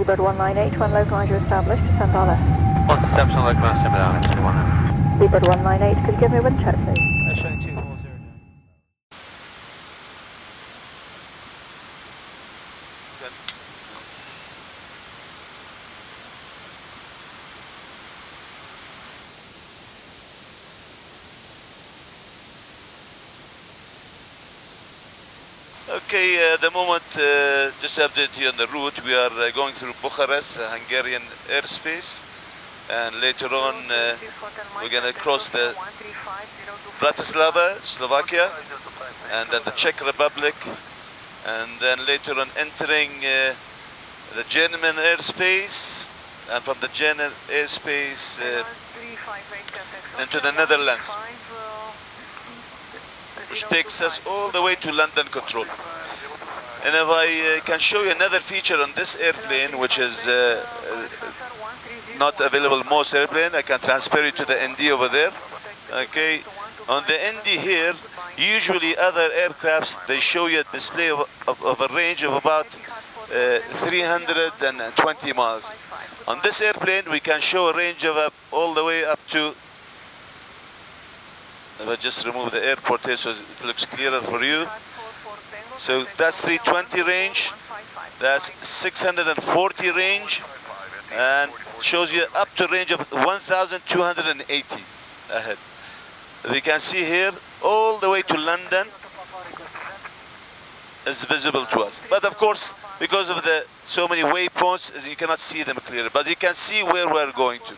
Speedbird 198 when localizer established to Sambales. What's the steps on localizer Sambales? Speedbird 198, could you give me a wind check please? Showing 240. Good. Okay, at the moment, just to update you on the route, we are going through Bucharest, Hungarian airspace, and later on we're going to cross the Bratislava, Slovakia, and then the Czech Republic, and then later on entering the German airspace, and from the German airspace into the Netherlands, which takes us all the way to London control. And if I can show you another feature on this airplane, which is not available most airplane, I can transfer it to the ND over there. Okay, on the ND here, usually other aircrafts, they show you a display of a range of about 320 miles. On this airplane, we can show a range of all the way up to. I'll just remove the airport here so it looks clearer for you. So that's 320 range, that's 640 range, and shows you up to a range of 1,280 ahead. We can see here all the way to London is visible to us. But of course, because of the so many waypoints, you cannot see them clearly, but you can see where we're going to.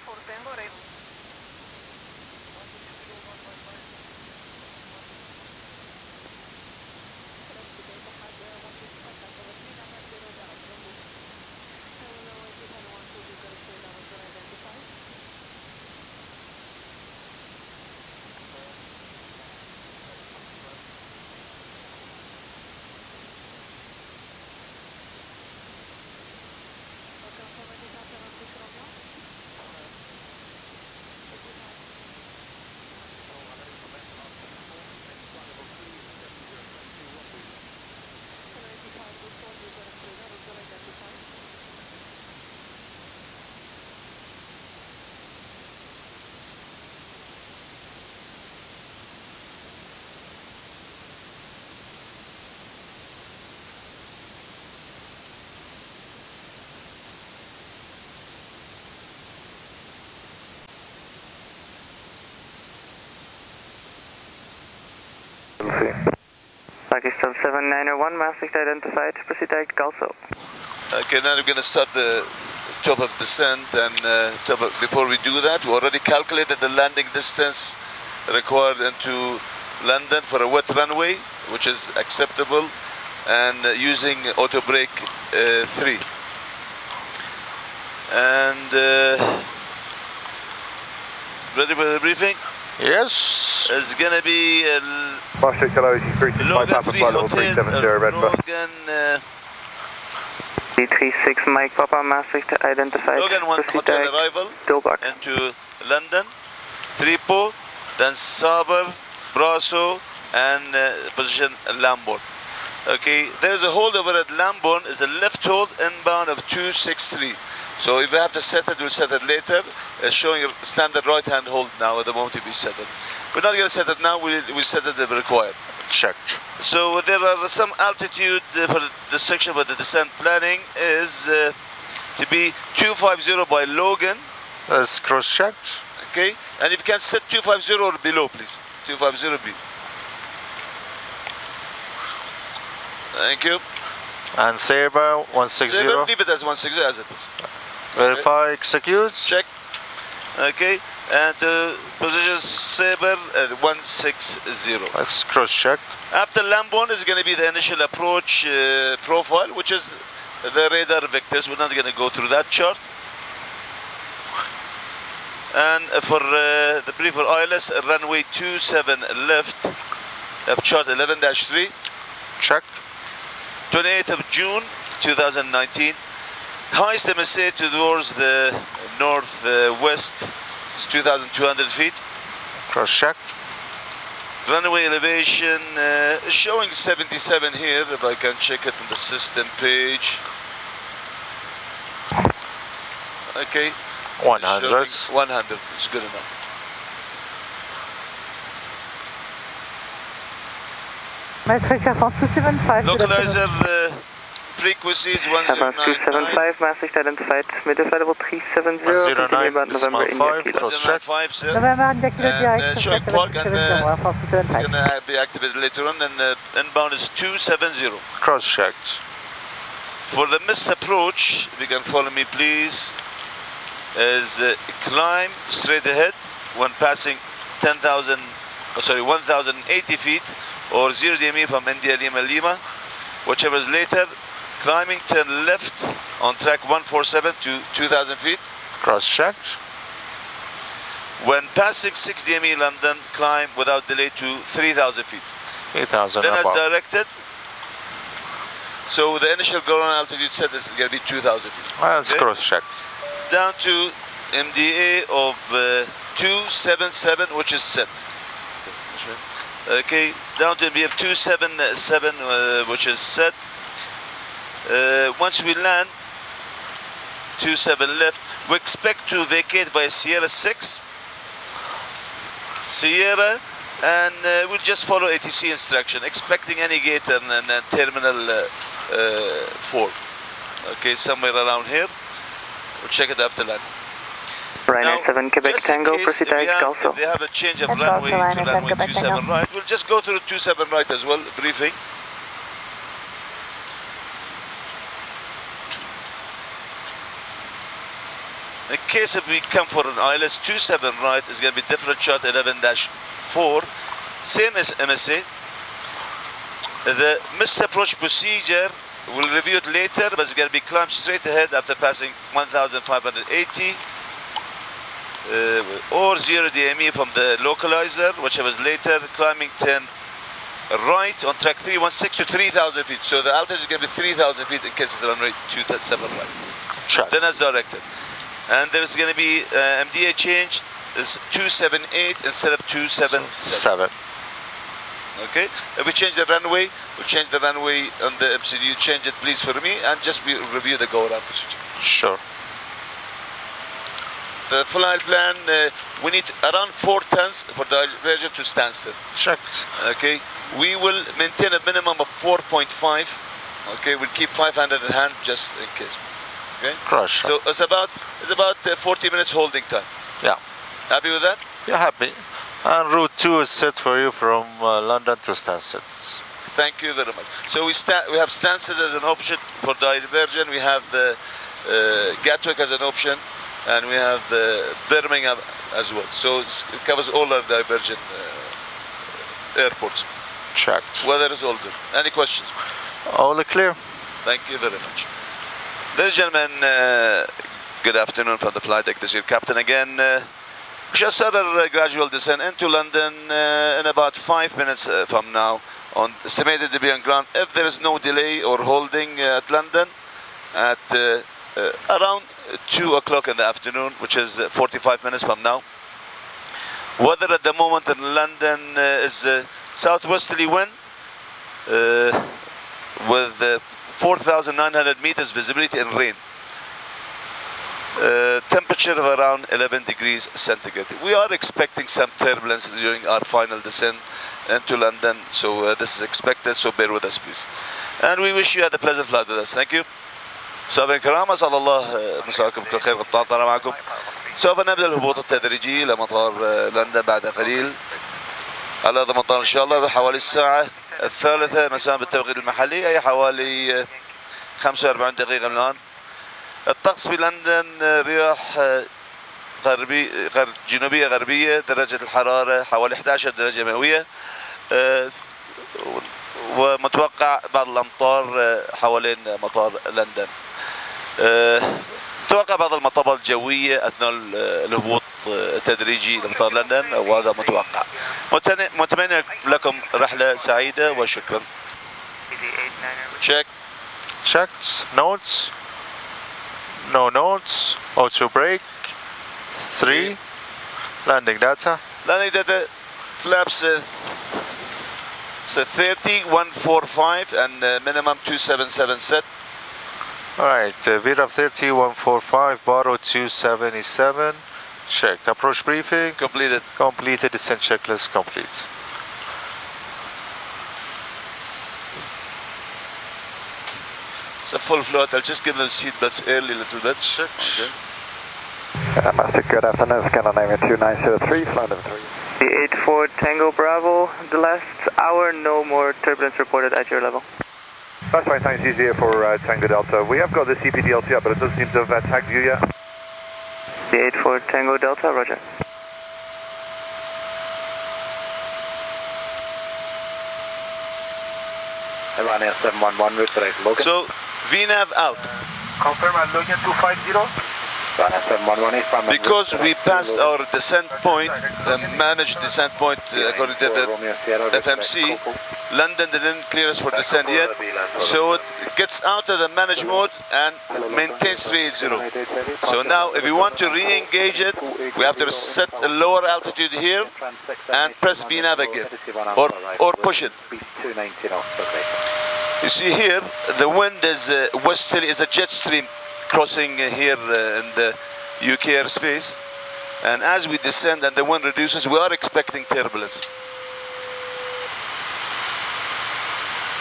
Pakistan 7901, Maastricht identified, proceed direct Gulf. Okay, now we're going to start the top of descent, and before we do that, we already calculated the landing distance required into London for a wet runway, which is acceptable, and using auto brake 3. And ready for the briefing? Yes. It's going to be Logan 3 Hotel, B36 Mike Papa, Maastricht identified. Logan 1 Hotel arrival into London, Tripoli, then Sabre, Brasso, and position Lambourne. Okay, there's a holdover at Lambourne, is a left hold inbound of 263. So if we have to set it, we'll set it later. It's showing a standard right-hand hold now at the moment to be set it. We're not going to set it now, we'll set it if required. Checked. So there are some altitude for the section where the descent planning is to be 250 by Logan. That's cross-checked. Okay, and if you can set 250 or below, please. 250B. Thank you. And Sabre 160. Sabre, leave it as 160 as it is. Verify, okay. Execute. Check. Okay, and position Sabre at 160. Let's cross-check. After Lambourne is going to be the initial approach profile, which is the radar vectors. We're not going to go through that chart. And for the brief for ILS, runway 27 left of chart 11-3. Check. 28th of June 2019. Highest MSA towards the northwest is 2,200 feet. Cross check. Runway elevation is showing 77 here, if I can check it on the system page. Okay. 100. 100 is good enough. Localizer frequencies 109.5 Maastricht identified, medium-available 370 November India Kilo. 109.5 November India Kilo direct. Showing park and it's going to be activated later on, and inbound is 270. Cross-checked. For the missed approach, if you can follow me please, is climb straight ahead when passing 1,080 feet or 0 DME from India Lima Lima, whichever is later, climbing turn left on track 147 to 2,000 feet. Cross-checked. When passing 6 DME London, climb without delay to 3,000 feet. 3,000 then above. As directed, so the initial ground altitude set is going to be 2,000 feet. Well, it's okay. Cross-checked. Down to MDA of 277, which is set. Okay, down to MDA of 277, which is set. Once we land, 27 left, we expect to vacate by Sierra 6. Sierra, and we'll just follow ATC instruction, expecting any gate and terminal 4. Okay, somewhere around here. We'll check it after landing. Ryanair 7 Quebec Tango, proceed direct also. If they have a change of runway to runway 27 right, we'll just go through 27 right as well, briefing. In case if we come for an ILS, 27 right is going to be different chart 11-4, same as MSA. The missed approach procedure, we'll review it later, but it's going to be climbed straight ahead after passing 1,580. Or 0 DME from the localizer, whichever is later, climbing 10 right on track 316 to 3,000 feet. So the altitude is going to be 3,000 feet in case it's run rate 237 right. Sure. Then as directed. And there's going to be MDA change is 278 instead of 277. Okay. If we change the runway, we'll change the runway on the MCD. Change it please for me and just review the go around procedure. Sure. The flight plan, we need around 4 tons for the Virgin to stand still. Checked. Okay, we will maintain a minimum of 4.5. Okay, we'll keep 500 in hand just in case. Okay. Crush. So it's about 40 minutes holding time. Yeah. Happy with that? Yeah, happy. And route 2 is set for you from London to Stansted. Thank you very much. So we have Stansted as an option for the Virgin. We have the Gatwick as an option. And we have Birmingham as well. So it covers all our divergent airports. Checked. Weather is all good. Any questions? All clear. Thank you very much. Ladies and gentlemen, good afternoon from the flight deck. This is your captain again. We shall start our gradual descent into London in about 5 minutes from now. On estimated to be on ground, if there is no delay or holding at London, at around 2 o'clock in the afternoon, which is 45 minutes from now. Weather at the moment in London is southwesterly wind with 4,900 meters visibility and rain. Temperature of around 11 degrees centigrade. We are expecting some turbulence during our final descent into London, so this is expected, so bear with us please. And we wish you had a pleasant flight with us. Thank you. سابقين الكرام أسأل الله مساءكم بكل خير قد طال معكم سوف نبدأ الهبوط التدريجي لمطار لندن بعد قليل على هذا المطار إن شاء الله بحوالي الساعة 3 مساء بالتوقيت المحلي أي حوالي 45 دقيقة من الآن الطقس في لندن رياح جنوبية غربية درجة الحرارة حوالي 11 درجة مئوية ومتوقع بعض الأمطار حوالين مطار لندن توقع بعض المطبات الجوية أثناء الهبوط التدريجي لمطار لندن وهذا متوقع متمنى لكم رحلة سعيدة وشكرا check checked notes no notes auto brake 3 landing data flaps so 30 145 and minimum 277 set Alright, VIRA 30, 145, Baro 277, checked. Approach briefing, completed, descent checklist complete. It's a full float, I'll just give them seat belts early a little bit, check. Okay. Maastricht, good afternoon, Scandinavian 2903, flight level 3. 84 Tango Bravo, the last hour, no more turbulence reported at your level. That's right, thanks, easier for Tango Delta. We have got the CPDLT up, but it doesn't seem to have tagged you yet. The 84 Tango Delta, roger. Iran Air 711, route direct Logan. So, VNAV out. Confirm at Logan 250. Because we passed our descent point, the managed descent point according to the FMC, London didn't clear us for descent yet, so it gets out of the managed mode and maintains 380. So now if we want to re-engage it, we have to set a lower altitude here and press VNAV again, or push it. You see here, the wind is westerly, is a jet stream crossing here in the UK airspace, and as we descend and the wind reduces, we are expecting turbulence.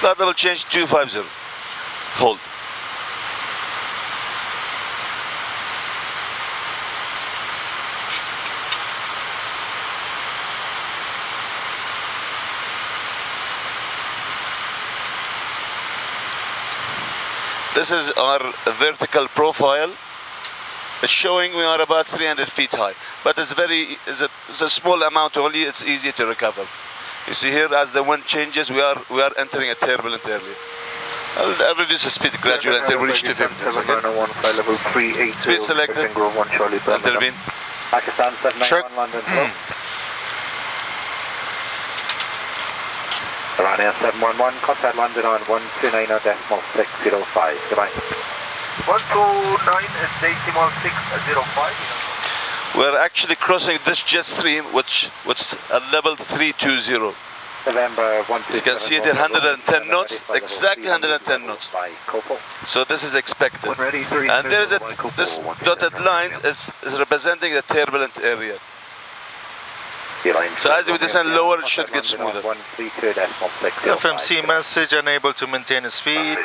That will change 250. Hold. This is our vertical profile. It's showing we are about 300 feet high, but it's a small amount only. It's easy to recover. You see here, as the wind changes, we are entering a turbulent area. I'll reduce the speed gradually until we reach 250. Okay. Speed selected. Intervene. Pakistan 791 London. Ryanair 711, contact London on 1290.605. Goodbye. 129.605. We're actually crossing this jet stream, which at level 320. November 127. You can see it at 110 knots, exactly 110 knots. So this is expected. And there is this dotted line is representing the turbulent area. So as we descend lower, it should get smoother. FMC message, unable to maintain speed.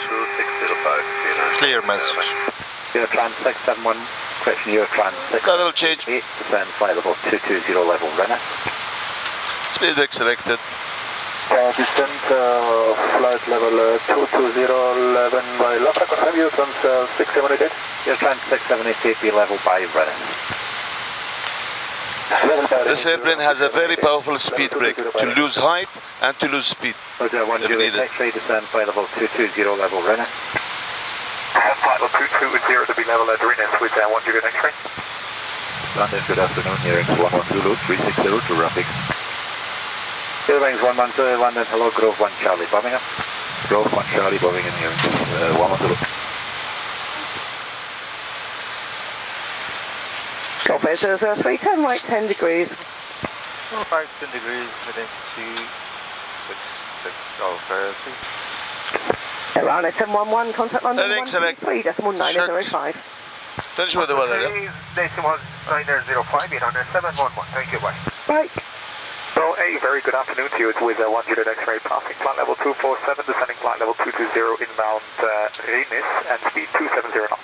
Clear message. Eurotrans 671, correction, Eurotrans 671. That will change. 8%, flight level 220 level, runner. Speed deck selected. Descent, flight level 220 by Lapa, confirm Eurotrans 678. Eurotrans 678 be level by runner. This airplane has a very powerful speed brake to lose height and to lose speed. X-ray descent by level 220 level runner. Flight level 220 to be level at Rennes with 1 degree X-ray. London, good afternoon, hearing 110, 360 to Rapic. Eurowings 110, London, hello, Grove 1 Charlie, Birmingham. Grove 1 Charlie, Birmingham, hearing 110. There's a 310 right, 10 degrees. 5, 10 degrees, heading to 66, Gulf Air 3. Iran Air 711, contact London 123.9005. Finish with the weather, yeah? 91.905, Iran Air 711, thank you, bye. Right. So, a very good afternoon to you. It's with 1 unit X-ray passing flight level 247, descending flight level 220 inbound Rennes, and speed 270 knots.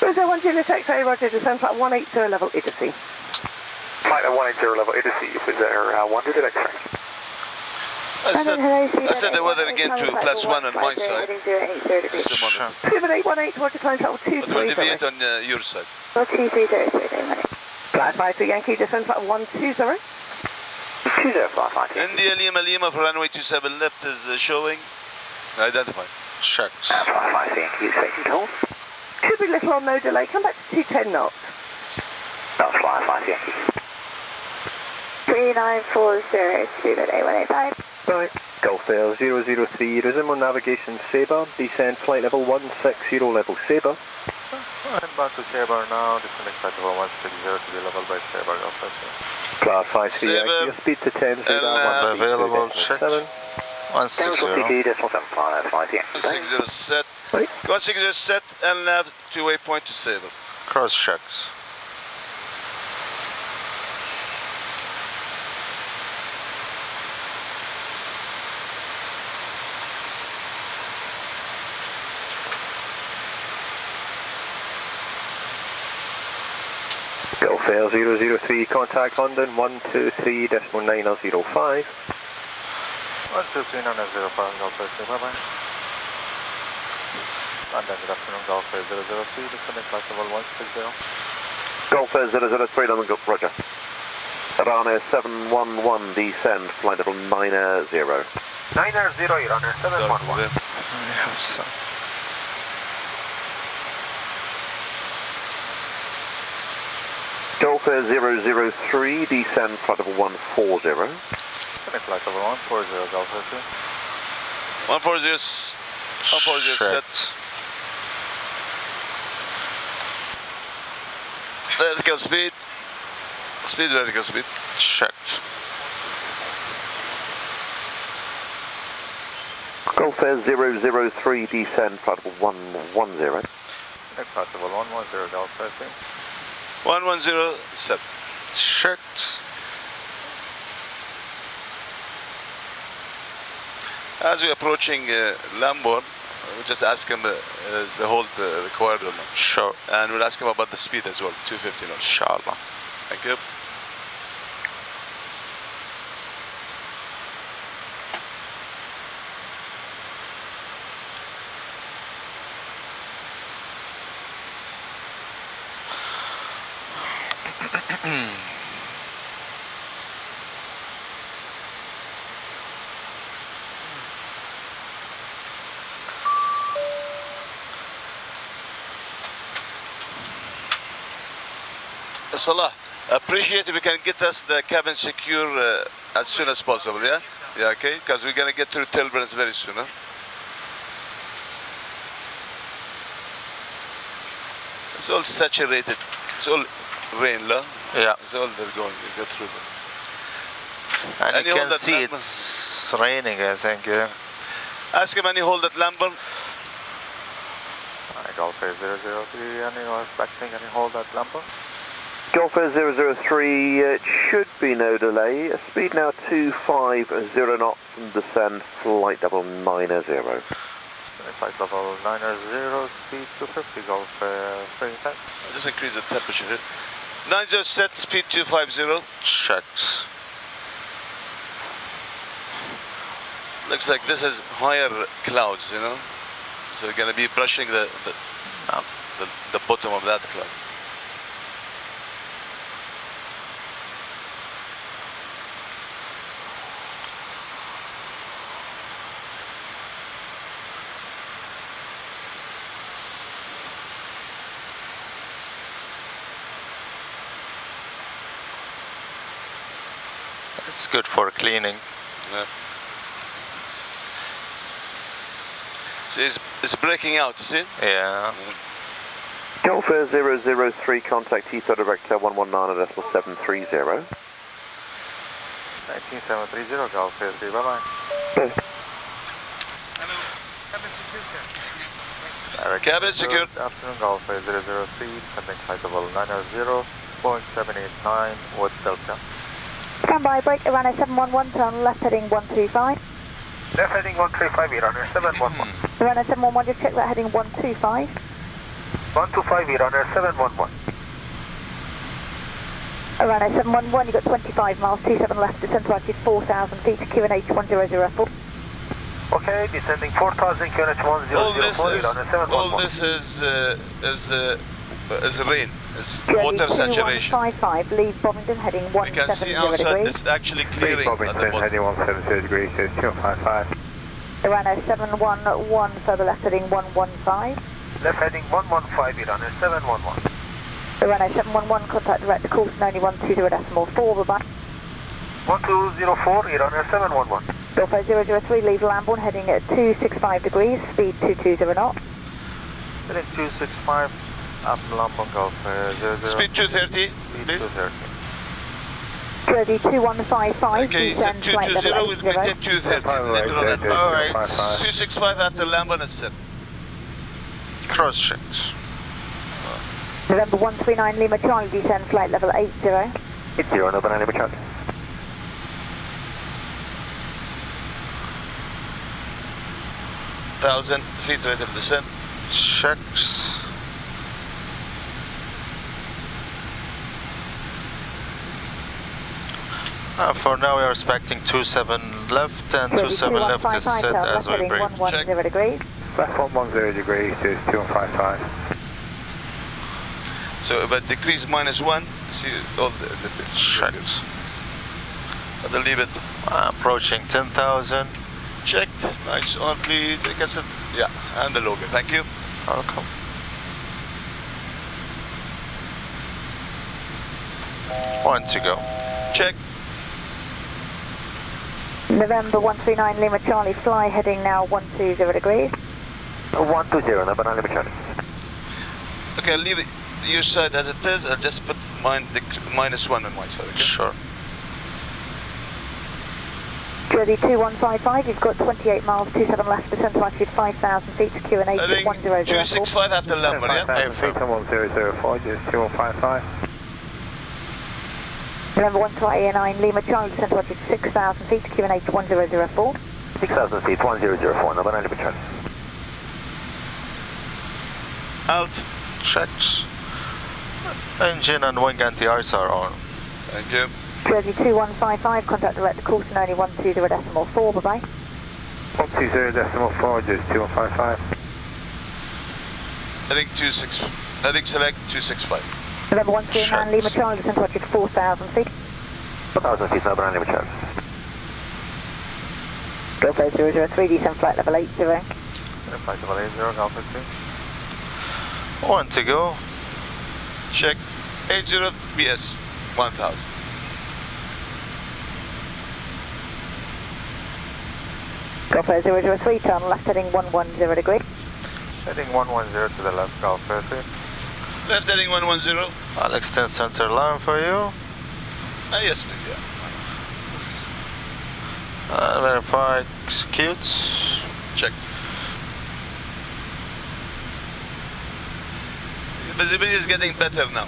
Roger, 1 unit X-ray, roger, descend flight 180 level Idisi. Flight 180 level Idisi, with their 1 unit X-ray. I said the weather again to plus one on my side. Just a moment. 2818, roger, climb level 230. We'll deviate on your side. 230, flight 5 to Yankee, descend flight 120. 205. India Lima Lima for runway 27 left is showing. Identified. Checked. Flight 5 to Yankee, station hold. Should be little or no delay, come back to 210 knots. That's fly, fly, Yankee. 3940, Speedbird 8185. Right, Gulf Air 003, resume on navigation Sabre, descend flight level 160 level Sabre. I'm back to Sabre now, descending flight level 160 to be level by Sabre, Gulf Air 3. Sabre, your speed to 10, available, check. 160. 160 set. Crossing is set and left to waypoint to Sabre. Cross checks. Gulf Air 003, contact London 123.9005. 123.9005, Gulf Air, bye bye. London, good afternoon, Gulf Air 003, descending flight level 160. Gulf Air 003, London, roger. Iran Air 711, descend, flight level 900. 900, Iran Air 711. Yes. Gulf Air 003, descend flight level 140. Flight level 140, Gulf Air 2. 140, 140 set. Vertical speed. Speed, vertical speed. Checked. Gulf Air 003, descend flight level 110. Flight level 110, Gulf Air 2. 110, checked. As we're approaching Lambourne, we'll just ask him is the hold required or not. Sure. And we'll ask him about the speed as well, 250 knots. Inshallah. Thank you. Salah, appreciate if you can get us the cabin secure as soon as possible, yeah? Yeah, okay, because we're going to get through Tilbury very soon, huh? It's all saturated, it's all rain, la? Yeah. It's all they're going, they go through them. And you can see it's raining, I think, yeah. Ask him any hold at Lambourne. Gulf Air 003, anyone expecting any hold at Lambourne? Gulf Air 003, it should be no delay. Speed now 250 knots and descend flight level 900. Flight level 900, speed 250, Gulf Air 310. Just increase the temperature here. 90 set, speed 250. Checks. Looks like this is higher clouds, you know. So we're going to be brushing the bottom of that cloud. It's good for cleaning. Yeah. See, it's breaking out, you see? Yeah. Gulf Air 003, contact Heathrow Director 119.730. 19730, Gulf Air 3, bye-bye. Hello, cabin secure, sir. Cabin secure. Good afternoon, Gulf Air 003, sending flight level 900.789 with Delta. Stand by, break Iran Air 711, turn left heading 125. Left heading 135, Iran Air 711. Iran Air 711, just check that heading 125. 125, Iran Air 711. Iran Air 711, you've got 25 miles, 27 left, descend to altitude 4,000 feet, QNH 1004. Okay, descending 4,000, QNH 1004, Iran Air 711. All this is rain. It's water saturation. 5-5, leave Bovington heading 170 degrees. You can see outside it's actually clearing. Leave Bovington heading 170 degrees, it's 255. Iran Air 711, further left heading 115. Left heading 115, Iran Air 711. Iran Air 711, contact direct to Coulsdon 9120.4, bye-bye. 1204, Iran Air 711. Gulf Air 003, leave Lambourne heading at 265 degrees, speed 220 knots. Heading 265. Up Lambourne Gulf, speed 230, please. 230, 2155, okay, descend flight level 80. We'll meet at 230, alright, 265 after Lambourne is set. Cross checks. November 139 Lima Charlie, descend flight level 80. 80 November Lima Charlie. Thousand feet rate of descent checks. For now we are expecting 27 left and 27 left is set as we break. Check. Left 110 degrees to 2155. So about degrees -1, see all the checks. I believe it approaching 10,000. Checked. Lights on please. I guess it, yeah, and the Logan. Thank you. Welcome. One to go. Check. November 139 Lima Charlie, fly heading now 120 degrees. 120 November Lima Charlie. Okay, I'll leave it your side as it is. I'll just put mine -1 on my side. Okay? Sure. Jersey 2155, you've got 28 miles, 27 left, descent altitude 5,000 feet to Q and A 100. 265 after Lambourne, yeah? 100.04, just 2155. November 129 Lima Charlie, descent altitude 6,000 feet, QNH 1004. 6,000 feet, 1004, November Lima Charlie. Alt, checks. Engine and wing anti-ice are on. Thank you. Jersey 2155, contact direct to Coulsdon, only 120.4, bye-bye. 120.4, just 2155. Heading select 265. November 139 Lima Charlie, descent altitude 4,000 feet. 4,000 feet, November Lima Charlie. Delta 003, descent flight level 80. Flight level 80, Alpha 2. One to go. Check 80 BS 1000. Gulf Air 003, turn left heading 110 degrees. Heading 110 to the left, Gulf Air 3. Left heading 110. I'll extend center alarm for you. Yes, please, yeah. Verify, execute. Check. Visibility is getting better now.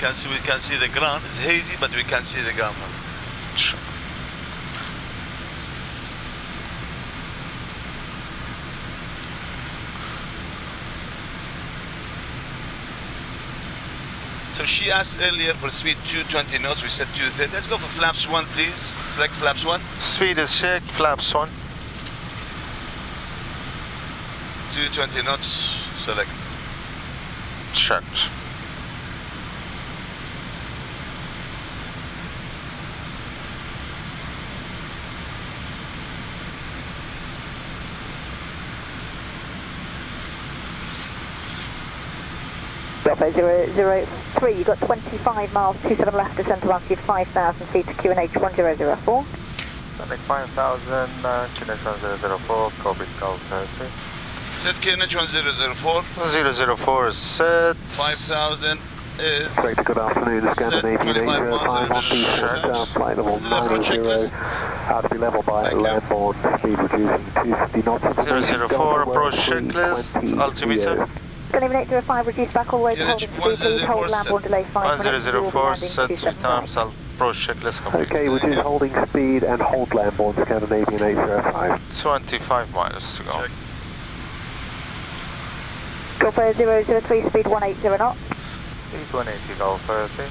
We can see the ground. It's hazy, but we can see the ground now. Sure. So she asked earlier for speed 220 knots, we said 230. Let's go for flaps 1 please, select flaps 1. Speed is checked, flaps 1. 220 knots, select. Checked. Delta 003, you've got 25 miles, 27 left, descent altitude 5,000 feet to QNH 1004. Sonic 5,000, QNH 1004, Cobra Golf 30. Set QNH 1004. 1004 is set. 5,000 is. Great, good afternoon, the Scandinavian 805 on the flight level 90, out to be leveled by Lambourne, speed reducing 250 knots. 004, approach checklist, altimeter. Scandinavian 805, reduce back all the way to holding speed, hold Lambourne delay 5 minutes. 1004, set 3 times, I'll approach checklist complete. Okay, reduce holding speed and hold Lambourne, Scandinavian 805. 25 miles to go. Check. Gulf Air 003, speed 180 knots. Speed 180, Gulf Air 3.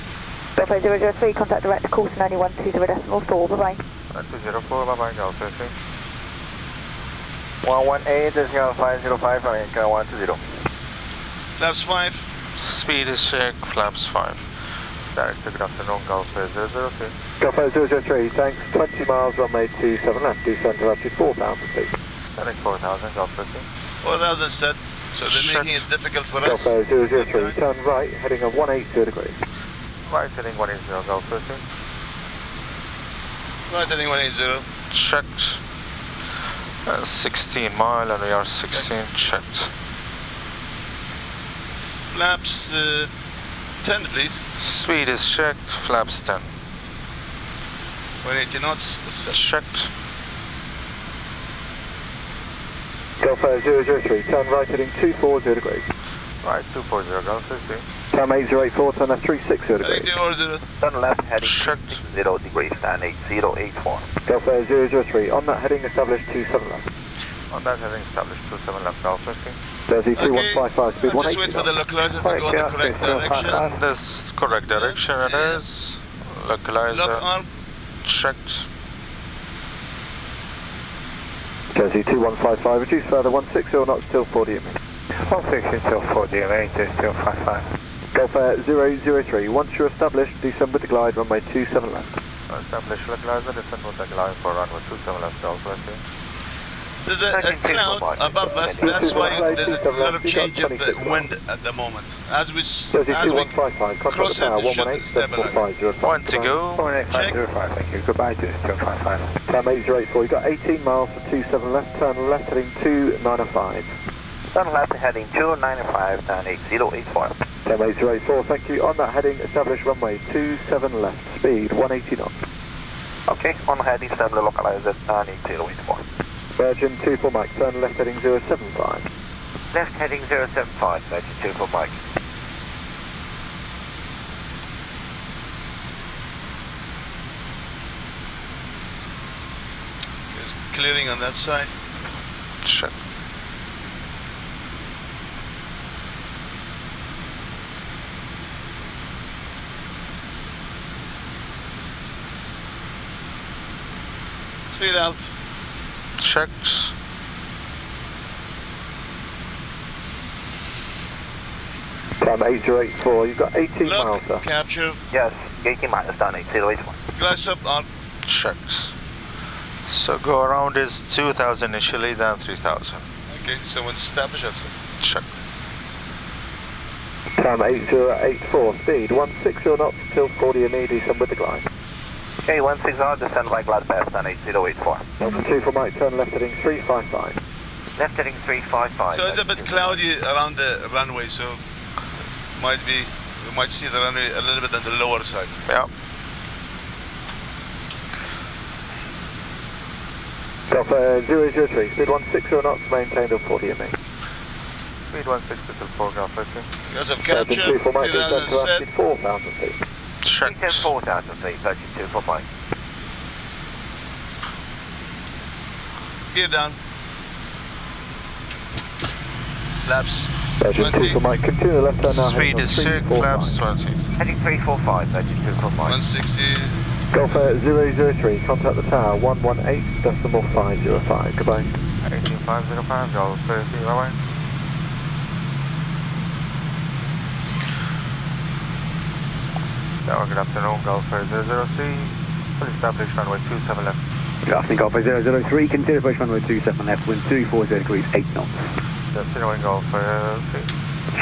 Gulf Air 003, contact direct to Coulsdon, only 120.4, bye-bye. 120.4, bye-bye, Gulf Air 3. 118, this is Gulf 505, Avianca 120. Flaps 5. Speed is checked, flaps 5. Director, good afternoon, Gulf Air 003. Gulf Air 003, thanks. 20 miles, runway 27 left, descent altitude 4,000 feet. Setting 4,000, Gulf Air 3. 4,000 set, so they're making it difficult for us. Gulf Air 003, turn right, heading at 180 degrees. Right heading 180, Gulf Air 3. Right heading 180. Checked. 16 mile and we are 16, checked. Flaps 10 please. Speed is checked, flaps 10. 180 knots, checked. Gulf Air 003, turn right heading 240 degrees. Right, 240, Gulf Air 3. TAM 8084, turn left 360 degrees. 8080. Turn left heading 360 degrees, and 8084. Gulf Air 003, on that heading established 27 left. On that heading established 27 left, Gulf Air 3. Jersey 2155, speed 180. Just wait for the localizer to go in the correct direction. And this correct direction it is. Localizer checked. Jersey 2155, reduce further 16 knots till 4 DME. 16 till 4 DME, till 55. Gulf Air 003, once you're established, descend with the glide runway 27 left. Establish localizer, descend with the glide for runway 27 left, Gulf Air 3. There's a cloud above us, that's why there's a lot of change of the wind at the moment. As we cross it, it should stabilize. One to go. 18505, thank you. Goodbye to 255. TAM 8084, you've got 18 miles for 27 left, turn left heading 295. Turn left heading 295, turn 8084. TAM 8084, thank you. On that heading, establish runway 27 left, speed 180 knots. Okay, on heading, establish localizer, turn 8084. Virgin 24 Mike, turn left heading 075. Left heading 075, Virgin 24 Mike. Clearing on that side. Sure. Speed out. Checks. TAM 8084, you've got 18 miles, sir. Capture. Yes, 18 miles, down 8084. Glass up on. Checks. So go around is 2,000 initially, then 3,000. Okay, so we'll establish that, sir. Check. TAM 8084, speed 160 knots till 40 and 80, descend with the glide. Okay, 160 knots, descend by glide path, then 8084. Delta 2 for Mike, turn left heading 355. Left heading 355. So it's a bit cloudy around the runway, so we might see the runway a little bit on the lower side. Yeah. Gulf Air 003, speed 160 knots, maintained on 40 ME. Speed 160 till 4, Gulf Air 3. Yes, I've captured. 2 Mike, descend to altitude 4,000 feet. Check. 4,000 feet, 32 for Mike. Gear down. Laps 20. For Mike, continue left turn now. Speed is 6, laps 20. Heading 345, 32 for Mike. 160. Gulf Air 003, contact the tower 118.505. Goodbye. 18505, Gulf Air 3, bye bye. Tower, good afternoon, Gulf Air 003, fully established runway 27 left. Good afternoon, Gulf Air 003, continue approach runway 27 left, wind 240 degrees, 8 knots. Good afternoon, Gulf Air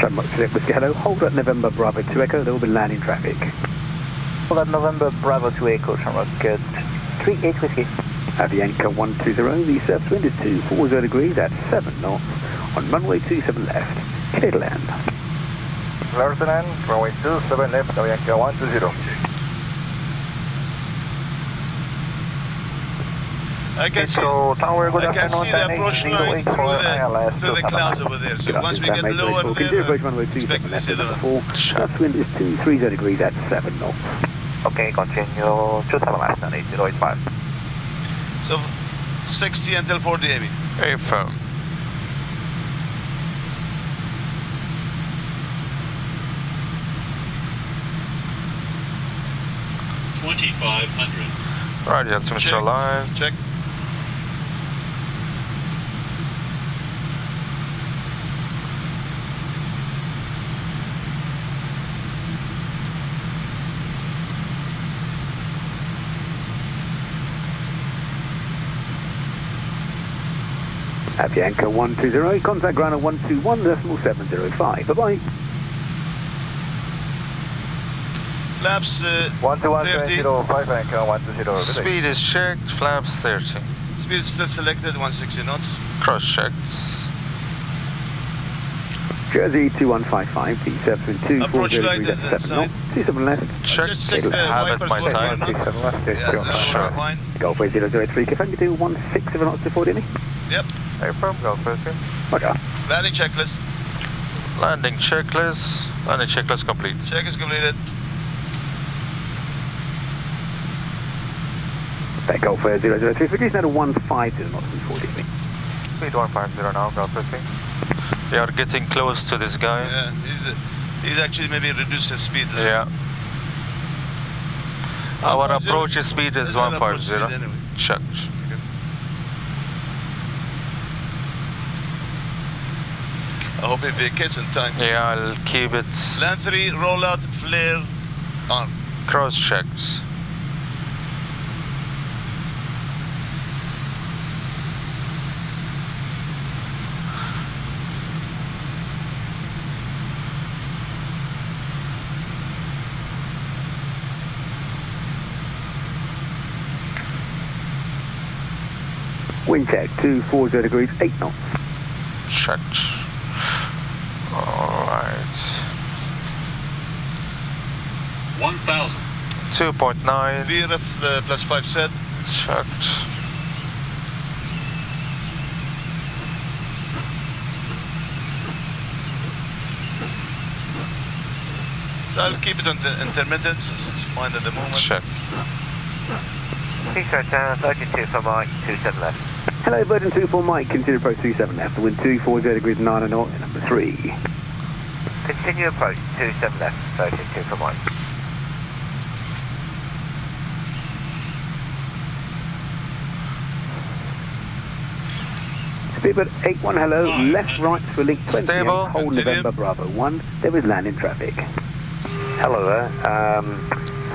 03. Shut up, Slip Whiskey, hello, hold at November Bravo 2 Echo, there will be landing traffic. Hold that November Bravo 2 Echo, Shamrock, 38 Whiskey. Avianca 120, the surface wind is 240 degrees at 7 knots on runway 27 left, clear to land. Clear to land, runway 27 left, Avianca 120. I can see the approach line through the clouds over there, so once we get lower there, expect to see the surface wind is 230 degrees at 7 knots. Okay, continue 27 left and 8085. So 60 until 40 AB. Affirm. Right, that's Mr. Live. Check. Avianca 120, contact ground at 121.705. Bye bye. Flaps 121.705, Avianca 120. Speed is checked, flaps 30. Speed is still selected, 160 knots. Cross checked. Jersey 2155, the surface wind 240 degrees at 7 knots, 27 left. Check. Have at my side. 27 left. Sure. Golfway 003, can you do 160 knots to 40 me? Yep. Affirm, Gulf Air. Okay. Landing checklist. Landing checklist. Landing checklist complete. Check is completed. That Gulf Air 002, so now to 150 knots and 40 feet. Speed 150 now, Gulf Air. We are getting close to this guy. Yeah, he's actually maybe reduced his speed. Yeah. Our approach speed is 150. Anyway. Check. Okay. I hope it vacates in time. Yeah, I'll keep it. Land 3, roll out, flare on. Cross checks. Wind check, 240 degrees, 8 knots. Check. Alright. 1,000. 2.9. VRF plus 5 set. Check. So I'll keep it on the intermittent, so it's fine at the moment. Check. 2-10, Virgin 24 Mike, 27 left. Hello, Virgin 24 Mike, continue approach 27 left, wind 240 degrees 9 knots, number 3. Continue approach 27 left, Virgin 24 Mike. Speedbird 81, hello, left right for link 20, stable, hold November Bravo 1, there is landing traffic. Hello there,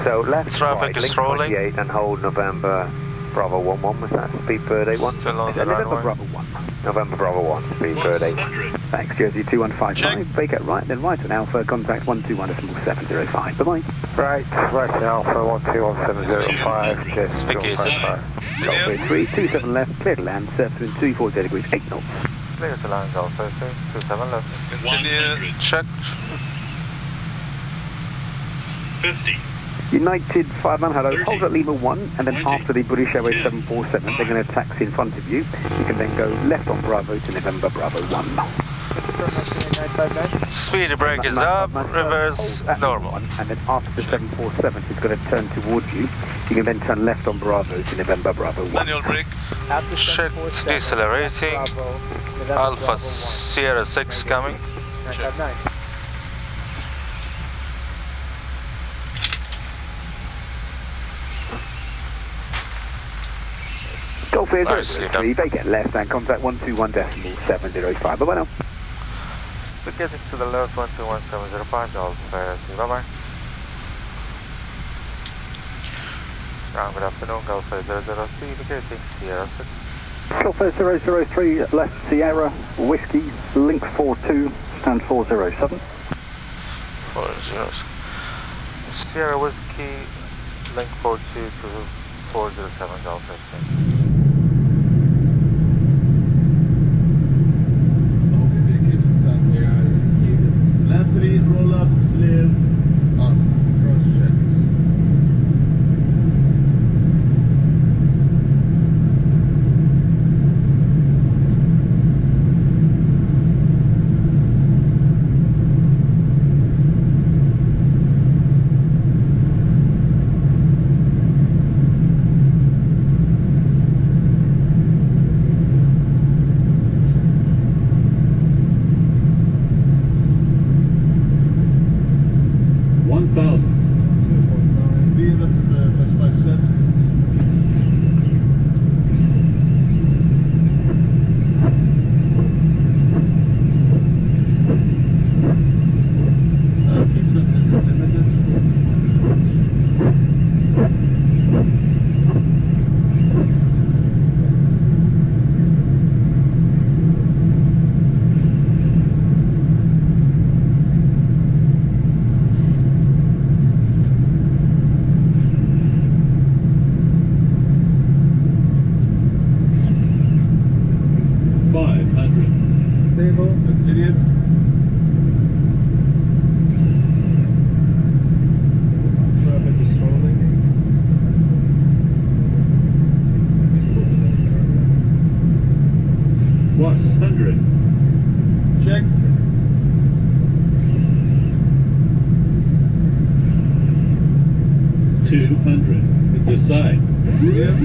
so left traffic right, is rolling. 28 and hold November Bravo 11 with that Speedbird 81. Still on the November Bravo 1. November Bravo 1, Speedbird 81. Thanks, Jersey 2155. Vacate right, then right on Alpha, contact 121.705. Bye bye. Right on Alpha 121.705. Jersey 2155. Golf 327 left, clear to land, surface in 240 degrees, 8 knots. Clear to land, Golf 327 left. Continue, check. 50. United 5-man, hello, hold at Lima 1 and then 20. After the British Airways 747, they're going to taxi in front of you. You can then go left on Bravo to November Bravo 1. Speed brake is up, reverse normal. And then after the 747 is going to turn towards you. You can then turn left on Bravo to November Bravo 1. Manual brake, check, decelerating, Alpha Sierra 6 coming. Check. Gulf Air 03, they get left and contact 121.705. Bye-bye now. We're getting to the left, 121.705, Gulf Air 03, bye-bye. Good afternoon, Gulf Air 003, we're getting Sierra 6. Gulf Air 003, left Sierra, Whiskey, Link 42, stand 407. 407. Sierra Whiskey, Link 42 to 407, Gulf Air 03. 200. This side. Yeah.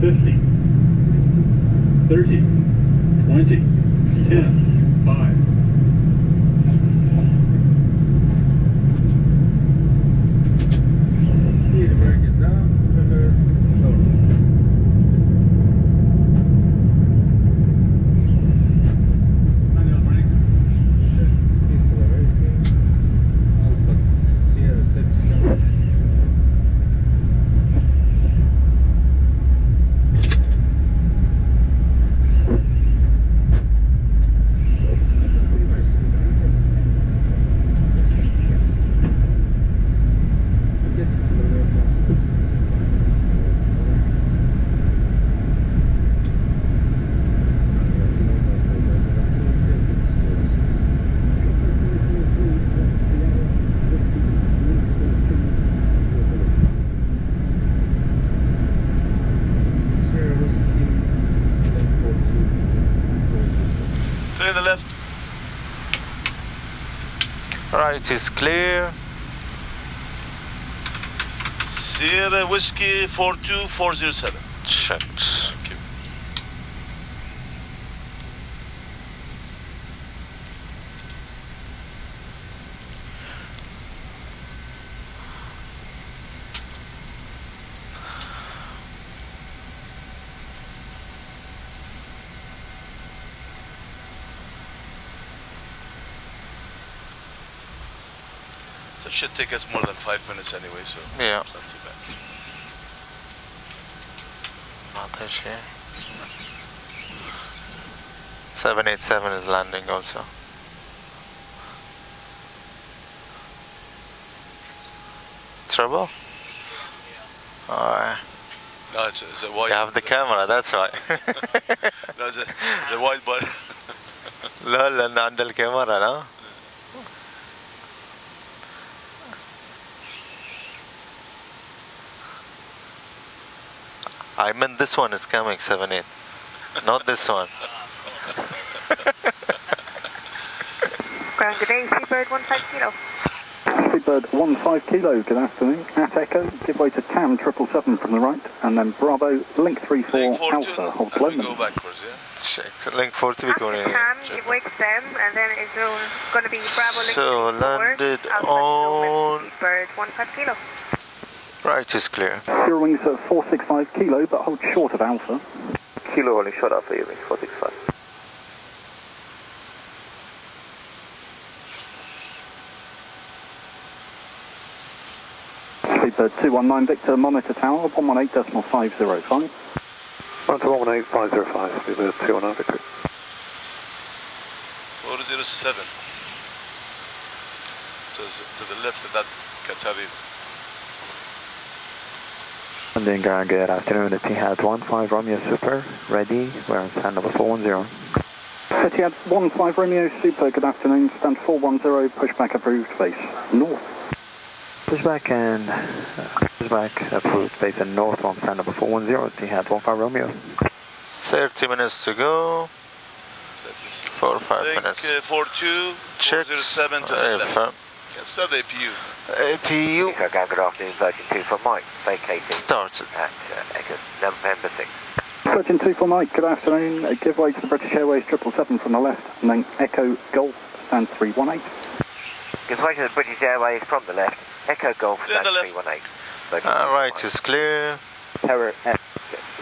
50, 30, 20, 10, 5. 42407. Checked. Thank you. That should take us more than 5 minutes anyway, so yeah. It's not too bad. This year. 787 is landing also. Trouble? Yeah. Alright. No, it's a wide. You have the camera, that's right. No, it's a wide body. Lol, and handle camera, no? I meant this one is coming, 78, not this one. Ground today, Speedbird 150. Speedbird 150, good afternoon. At Echo, give way to TAM 777 from the right, and then Bravo, Link 34 Alpha, hold below them. Go backwards, yeah? Check, Link 42 be going in. TAM, give way to them, and then it's going to be Bravo, Link 34, landed Alpha, on Speedbird 150. Right is clear. Eurowings at 465 kilo, but hold short of Alpha. Kilo only short of Eurowings, 465. Speedbird 219 Victor, monitor tower, 118.505. Monitor 118.505, Speedbird 219 Victor. 407. So to the left of that Qatari. London ground, good afternoon, Etihad 15 Romeo Super, ready, we're on stand number 410. Etihad 15 Romeo Super, good afternoon, stand 410, pushback approved, base north. Pushback approved, base and north, we're on stand number 410, Etihad 15 Romeo. 30 minutes to go, 4 or 5 minutes. 42, 407 to the left. So the APU. APU. Echo, good afternoon, Virgin 2 for Mike, vacating. Started. At Echo, November 6. Virgin 2 for Mike, good afternoon. Give way to the British Airways 777 from the left, and then Echo Golf, stand 318. Give way to the British Airways from the left, Echo Golf, stand 318. Right, it's clear.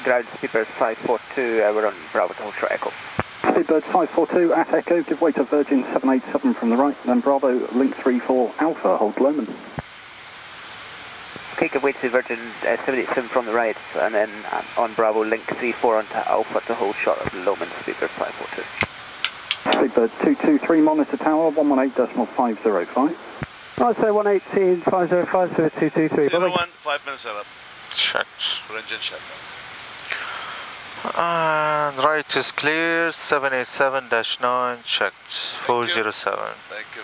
Ground Speedbird 542, we're on Bravo to Ultra Echo. Speedbird 542 at Echo, give way to Virgin 787 from the right, then Bravo, Link 34 Alpha, hold Loman. Okay, give way to Virgin 787 from the right, and then on Bravo, Link 34 onto Alpha to hold short of Loman, Speedbird 542. Speedbird 223, monitor tower, 118.505. Right, so 118.505, so 223. 01, 5 minutes up. Check. Engine check. And right is clear, 787-9 checked, 407. Thank you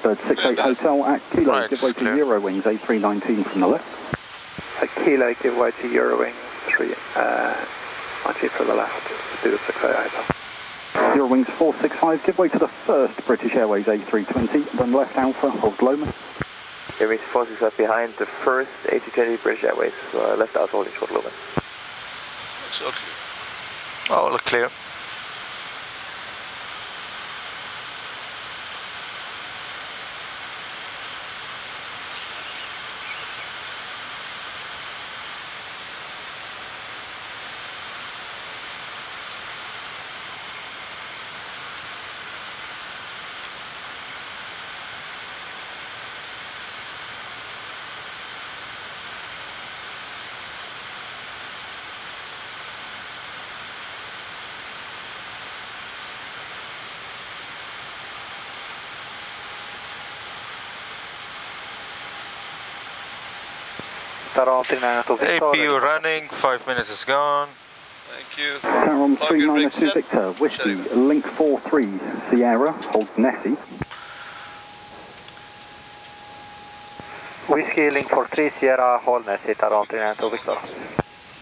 very much. Speedbird 68 Hotel at Kilo, give way to Eurowings 8319 from the left. a kilo giveaway to Eurowings 3, IT for the last, Stuart 608. Eurowings 465, giveaway to the first British Airways A320, run left Alpha, hold Loman. Eurowings 465 behind the first A320 British Airways, left Alpha, holding short Loman. So clear. Oh, look clear. APU running, 5 minutes is gone. Thank you. Taron 392 Victor, Whiskey, Link 43 Sierra, hold Nessie. Whiskey, Link 43 Sierra, hold Nessie, Taron 392 Victor.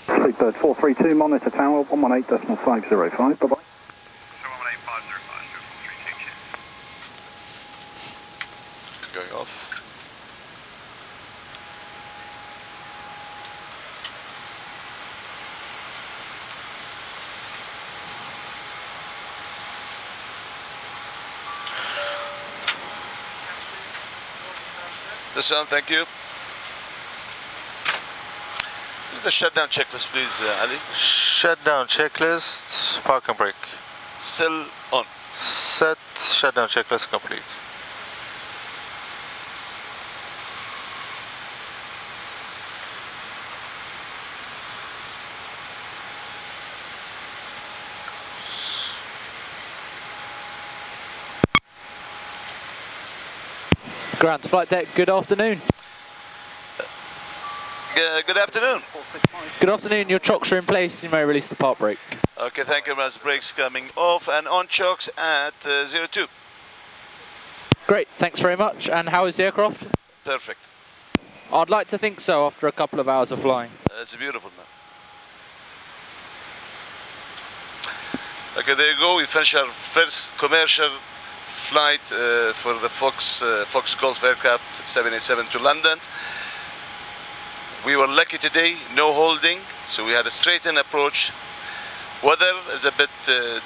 Speedbird 432, monitor tower, 118.505, bye bye. Thank you. Do the shutdown checklist, please, Ali. Shutdown checklist, park and brake. Cell on. Set, shutdown checklist complete. Grant, flight deck, good afternoon. Good afternoon. Good afternoon, your chocks are in place, you may release the park brake. Okay, thank you, Mr. Brakes coming off and on chocks at 02. Great, thanks very much. And how is the aircraft? Perfect. I'd like to think so after a couple of hours of flying. It's beautiful, man. Okay, there you go, we finish our first commercial flight for the Fox Golf aircraft 787 to London. We were lucky today, no holding, so we had a straight-in approach. Weather is a bit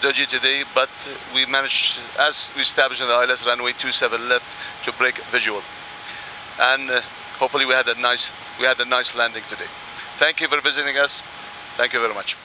dodgy today, but we managed, as we established on the ILS runway 27 left, to break visual. And hopefully we had a nice landing today. Thank you for visiting us. Thank you very much.